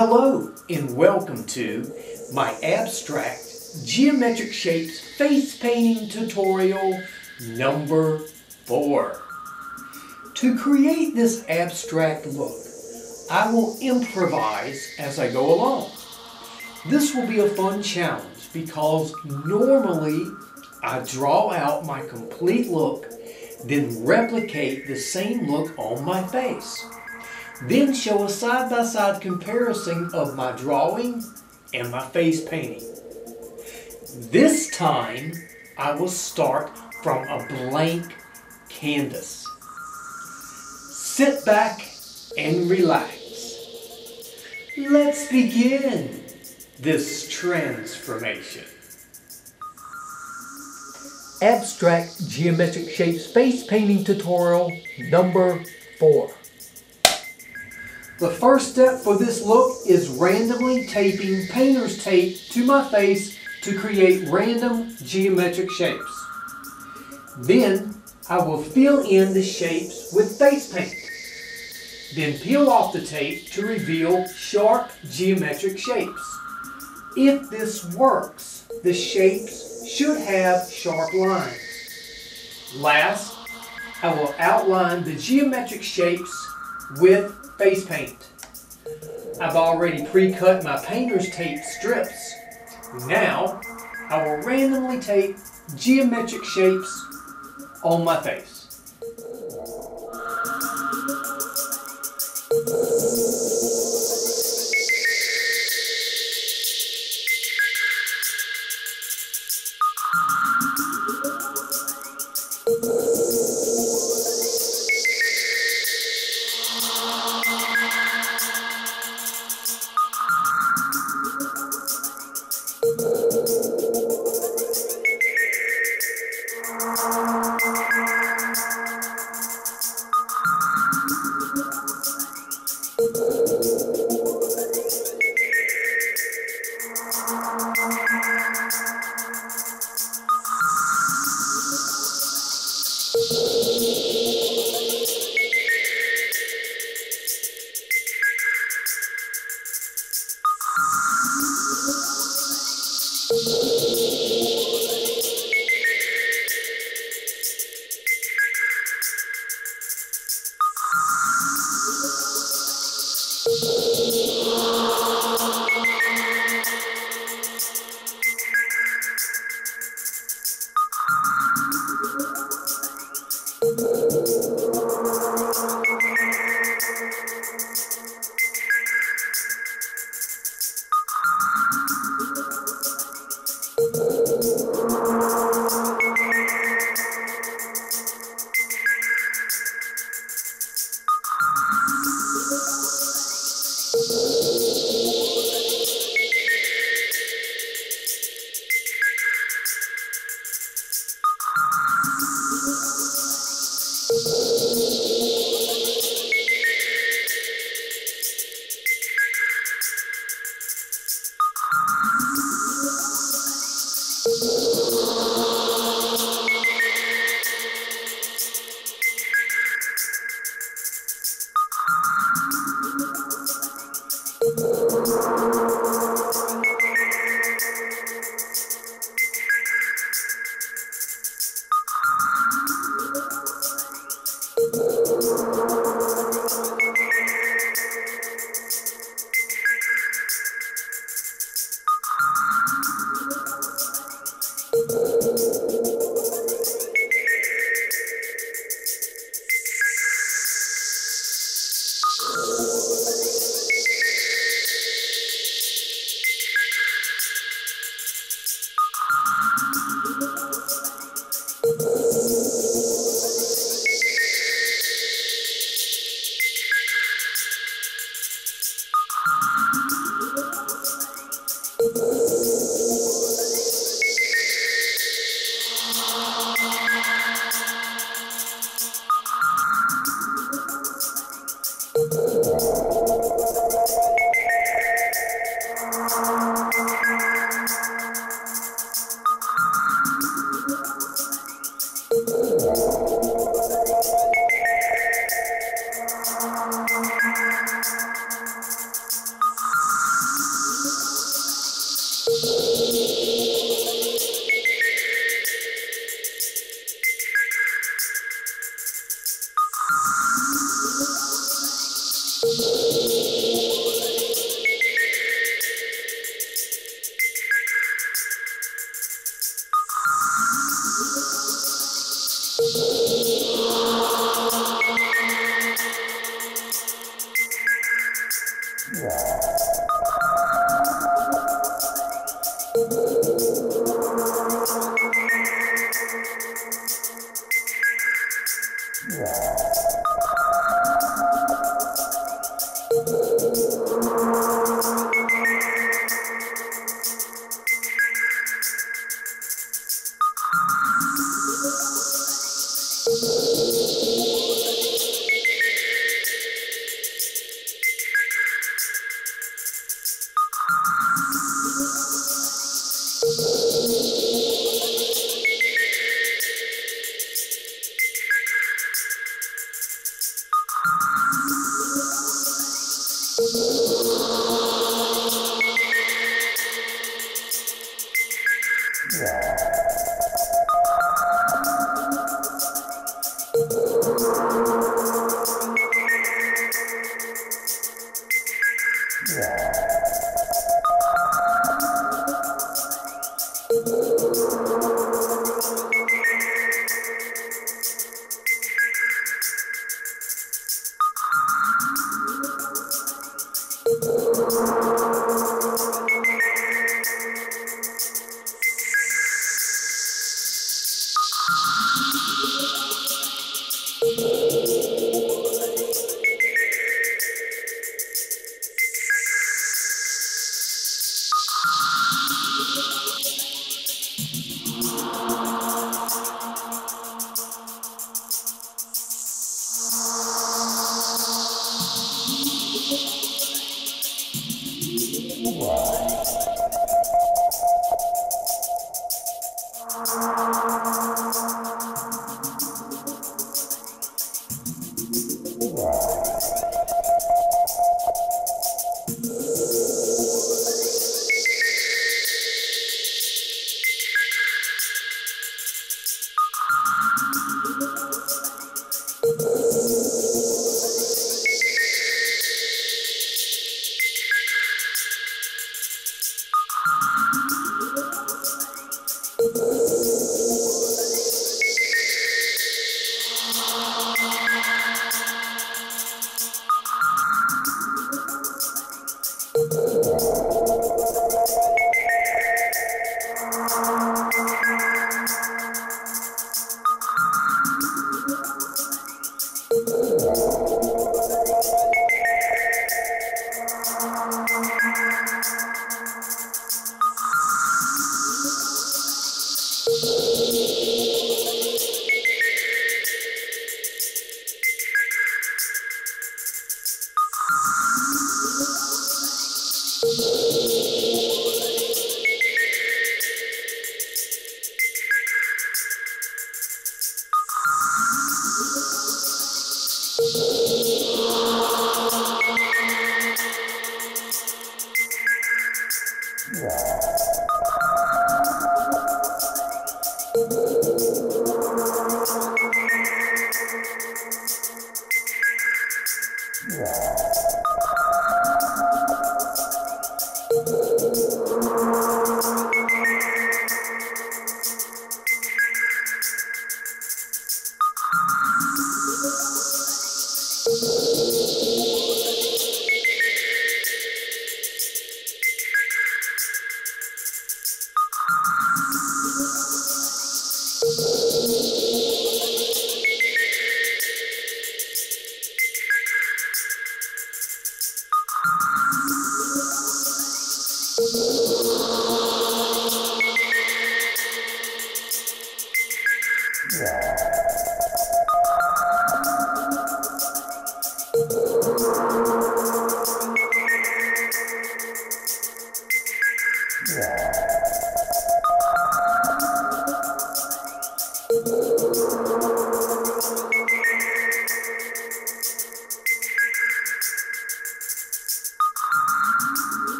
Hello and welcome to my abstract geometric shapes face painting tutorial number 4. To create this abstract look, I will improvise as I go along. This will be a fun challenge because normally I draw out my complete look, then replicate the same look on my face. Then show a side-by-side comparison of my drawing and my face painting. This time, I will start from a blank canvas. Sit back and relax. Let's begin this transformation. Abstract Geometric Shapes Face Painting Tutorial number 4. The first step for this look is randomly taping painter's tape to my face to create random geometric shapes. Then I will fill in the shapes with face paint. Then peel off the tape to reveal sharp geometric shapes. If this works, the shapes should have sharp lines. Last, I will outline the geometric shapes with face paint. I've already pre-cut my painter's tape strips. Now, I will randomly tape geometric shapes on my face.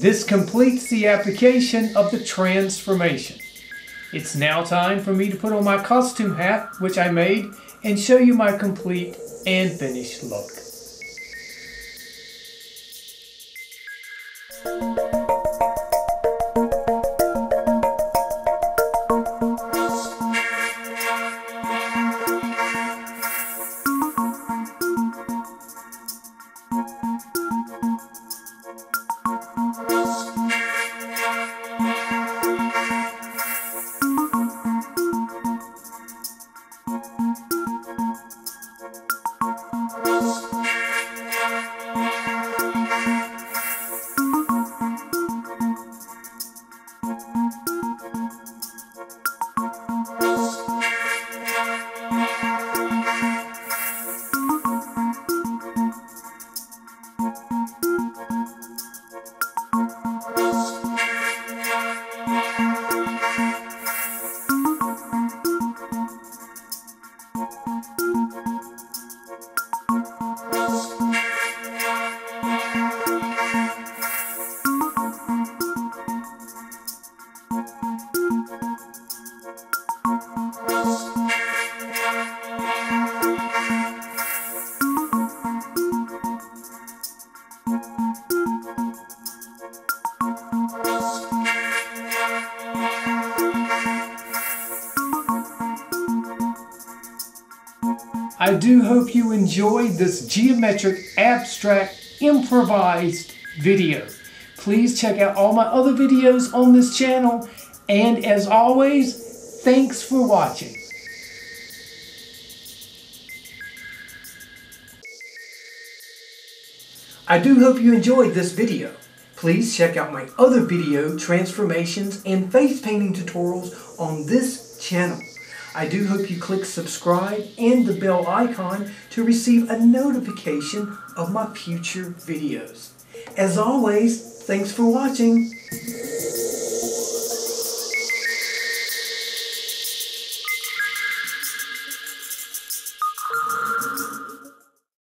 This completes the application of the transformation. It's now time for me to put on my costume hat, which I made, and show you my complete and finished look. I do hope you enjoyed this geometric, abstract, improvised video. Please check out all my other videos on this channel. And as always, thanks for watching. I do hope you enjoyed this video. Please check out my other video transformations and face painting tutorials on this channel. I do hope you click subscribe and the bell icon to receive a notification of my future videos. As always, thanks for watching.